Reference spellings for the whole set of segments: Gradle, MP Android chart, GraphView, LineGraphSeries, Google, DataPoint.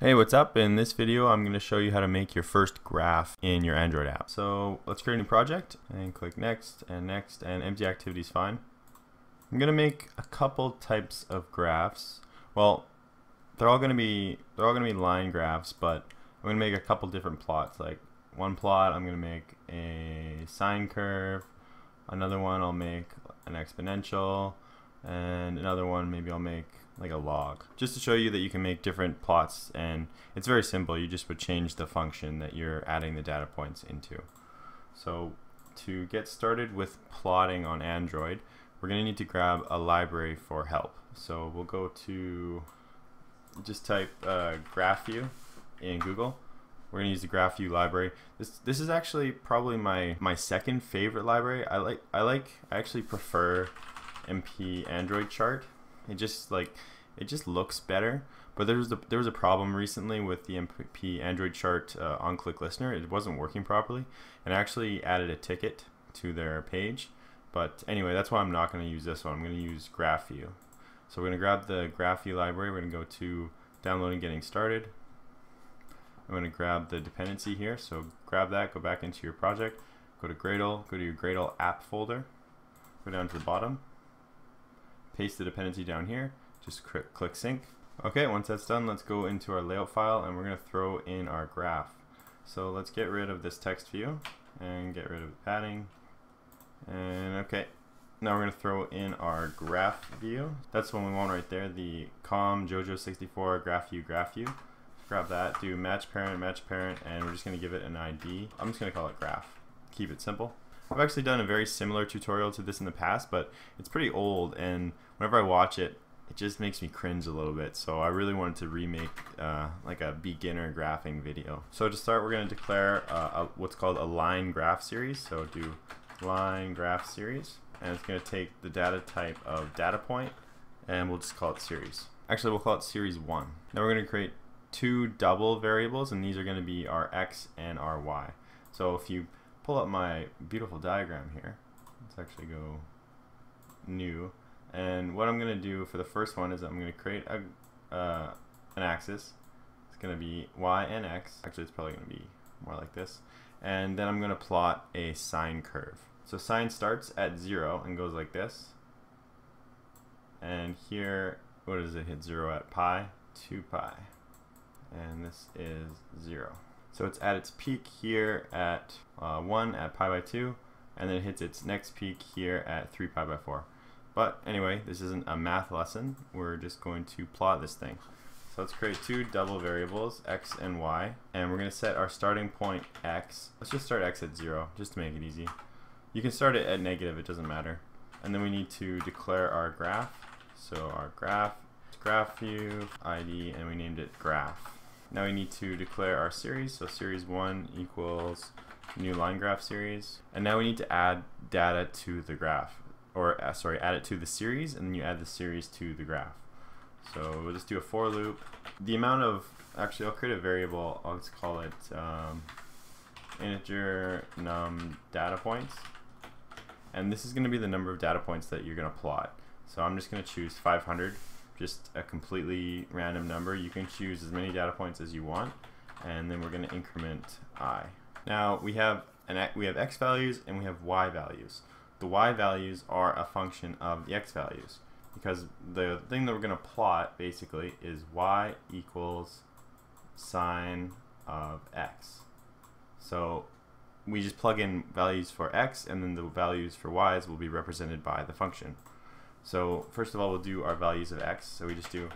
Hey, what's up? In this video I'm going to show you how to make your first graph in your Android app. So let's create a new project and click next and next, and empty activity is fine. I'm going to make a couple types of graphs. Well, they're all going to be line graphs, but I'm going to make a couple different plots. Like one plot I'm going to make a sine curve, another one I'll make an exponential, and another one maybe I'll make like a log, just to show you that you can make different plots. And it's very simple, you just would change the function that you're adding the data points into. So to get started with plotting on Android, we're going to need to grab a library for help. So we'll go to, just type GraphView in Google. We're going to use the GraphView library. This is actually probably my second favorite library. I actually prefer MP Android chart. It just looks better. But there was a problem recently with the MP Android chart on-click listener. It wasn't working properly, and I actually added a ticket to their page. But anyway, that's why I'm not going to use this one. I'm going to use GraphView. So we're going to grab the GraphView library. We're going to go to downloading, getting started. I'm going to grab the dependency here. So grab that. Go back into your project. Go to Gradle. Go to your Gradle app folder. Go down to the bottom. Paste the dependency down here, just click sync. Okay, once that's done, let's go into our layout file and we're going to throw in our graph. So let's get rid of this text view and get rid of the padding. And okay, now we're going to throw in our graph view. That's the one we want right there, the com jojo64 graph view. Let's grab that, do match parent, and we're just going to give it an ID. I'm just going to call it graph. Keep it simple. I've actually done a very similar tutorial to this in the past, but it's pretty old, and whenever I watch it, it just makes me cringe a little bit. So I really wanted to remake like a beginner graphing video. So to start, we're going to declare what's called a line graph series. So do line graph series, and it's going to take the data type of data point, and we'll just call it series. Actually, we'll call it series 1. Now we're going to create two double variables, and these are going to be our x and our y. So if you pull up my beautiful diagram here, let's actually go new, and what I'm going to do for the first one is I'm going to create a, an axis. It's going to be y and x. Actually, it's probably going to be more like this, and then I'm going to plot a sine curve. So sine starts at 0 and goes like this, and here, what does it hit 0 at? Pi, 2 pi, and this is 0. So it's at its peak here at 1 at pi by 2, and then it hits its next peak here at 3 pi by 4. But anyway, this isn't a math lesson. We're just going to plot this thing. So let's create two double variables, x and y, and we're going to set our starting point x. Let's just start x at 0, just to make it easy. You can start it at negative, it doesn't matter. And then we need to declare our graph. So our graph, GraphView, ID, and we named it graph. Now we need to declare our series, so series 1 equals new line graph series. And now we need to add data to the graph, or add it to the series, and then you add the series to the graph. So we'll just do a for loop. The amount of, actually I'll create a variable, I'll just call it integer num data points. And this is going to be the number of data points that you're going to plot. So I'm just going to choose 500. Just a completely random number. You can choose as many data points as you want, and then we're going to increment I. Now we have x values and we have y values. The y values are a function of the x values, because the thing that we're going to plot basically is y equals sine of x. So we just plug in values for x, and then the values for y's will be represented by the function. So first of all, we'll do our values of x. So we just do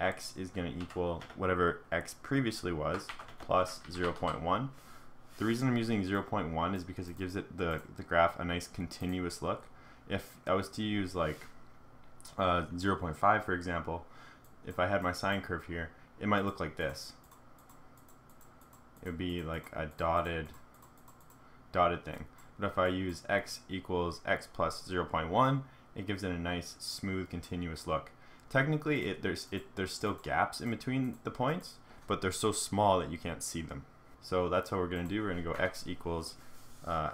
x is going to equal whatever x previously was plus 0.1. The reason I'm using 0.1 is because it gives it the graph a nice continuous look. If I was to use like 0.5, for example, if I had my sine curve here, it might look like this. It would be like a dotted thing. But if I use x equals x plus 0.1, it gives it a nice, smooth, continuous look. Technically, there's still gaps in between the points, but they're so small that you can't see them. So that's what we're going to do. We're going to go x equals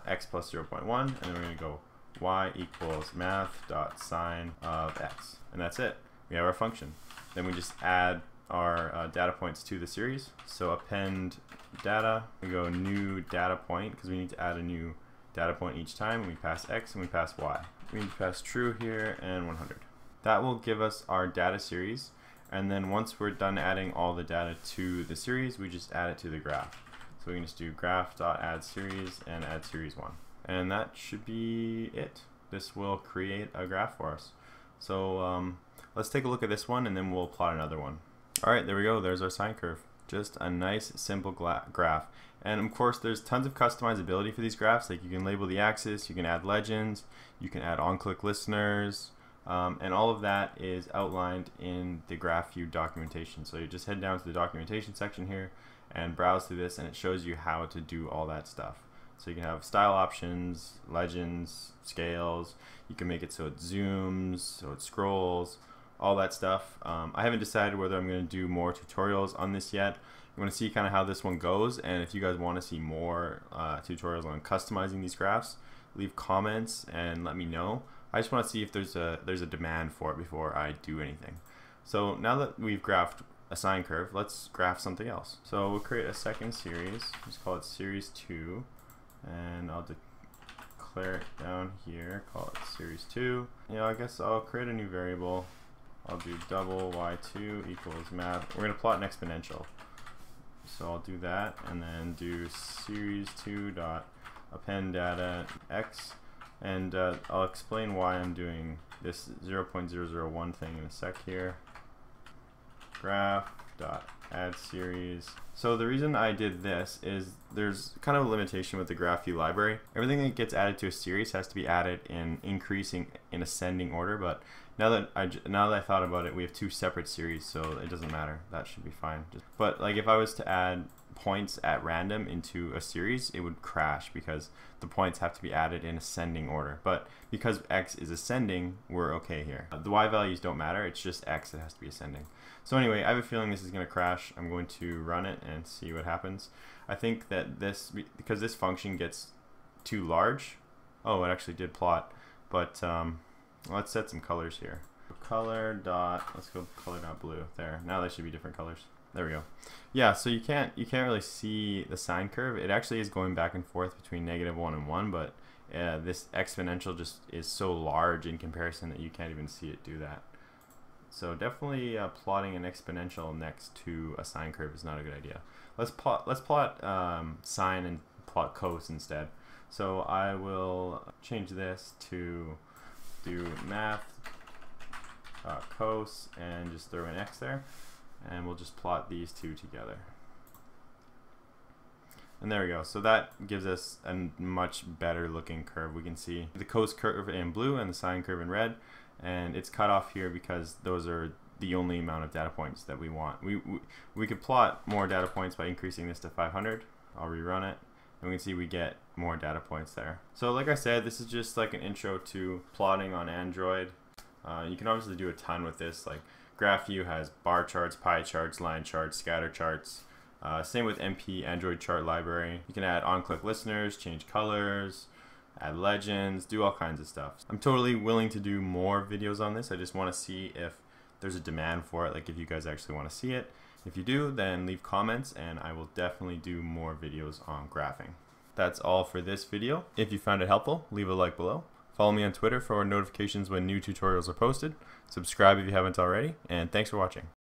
x plus 0.1, and then we're going to go y equals math dot sine of x. And that's it. We have our function. Then we just add our data points to the series. So append data, we go new data point because we need to add a new data point each time. We pass X and we pass Y. We need to pass true here and 100. That will give us our data series. And then once we're done adding all the data to the series, we just add it to the graph. So we can just do graph.addSeries and add series 1. And that should be it. This will create a graph for us. So let's take a look at this one and then we'll plot another one. Alright, there we go. There's our sine curve. Just a nice simple graph. And of course there's tons of customizability for these graphs. Like you can label the axis, you can add legends, you can add on-click listeners, and all of that is outlined in the GraphView documentation. So you just head down to the documentation section here and browse through this, and it shows you how to do all that stuff. So you can have style options, legends, scales, you can make it so it zooms, so it scrolls, all that stuff. I haven't decided whether I'm going to do more tutorials on this yet. I'm going to see kind of how this one goes, and if you guys want to see more tutorials on customizing these graphs, leave comments and let me know. I just want to see if there's a demand for it before I do anything. So now that we've graphed a sine curve, let's graph something else. So we'll create a second series. Let's call it series 2, and I'll declare it down here. Call it series 2. You know, I guess I'll create a new variable. I'll do double y2 equals math. We're gonna plot an exponential. So I'll do that, and then do series 2 dot append data x. And I'll explain why I'm doing this 0.001 thing in a sec here. Graph.addSeries. So the reason I did this is there's kind of a limitation with the GraphView library. Everything that gets added to a series has to be added in increasing, in ascending order, but now that I thought about it, we have two separate series, so it doesn't matter. That should be fine. But like if I was to add points at random into a series, it would crash because the points have to be added in ascending order. But because X is ascending, we're okay here. The Y values don't matter, it's just X that has to be ascending. So anyway, I have a feeling this is going to crash. I'm going to run it and see what happens. I think that this, because this function gets too large, oh, it actually did plot, but let's set some colors here. Color dot, let's go color dot blue. There, now they should be different colors. There we go. Yeah, so you can't really see the sine curve. It actually is going back and forth between -1 and 1, but this exponential just is so large in comparison that you can't even see it do that. So definitely plotting an exponential next to a sine curve is not a good idea. Let's plot sine and plot cos instead. So I will change this to do math cos and just throw an x there. And we'll just plot these two together. And there we go. So that gives us a much better looking curve. We can see the cos curve in blue and the sine curve in red. And it's cut off here because those are the only amount of data points that we want. We could plot more data points by increasing this to 500. I'll rerun it. And we can see we get more data points there. So like I said, this is just like an intro to plotting on Android. You can obviously do a ton with this. Like GraphView has bar charts, pie charts, line charts, scatter charts. Same with MP Android chart library. You can add on-click listeners, change colors, add legends, do all kinds of stuff. I'm totally willing to do more videos on this. I just want to see if there's a demand for it, like if you guys actually want to see it. If you do, then leave comments and I will definitely do more videos on graphing. That's all for this video. If you found it helpful, leave a like below. Follow me on Twitter for notifications when new tutorials are posted. Subscribe if you haven't already, and thanks for watching.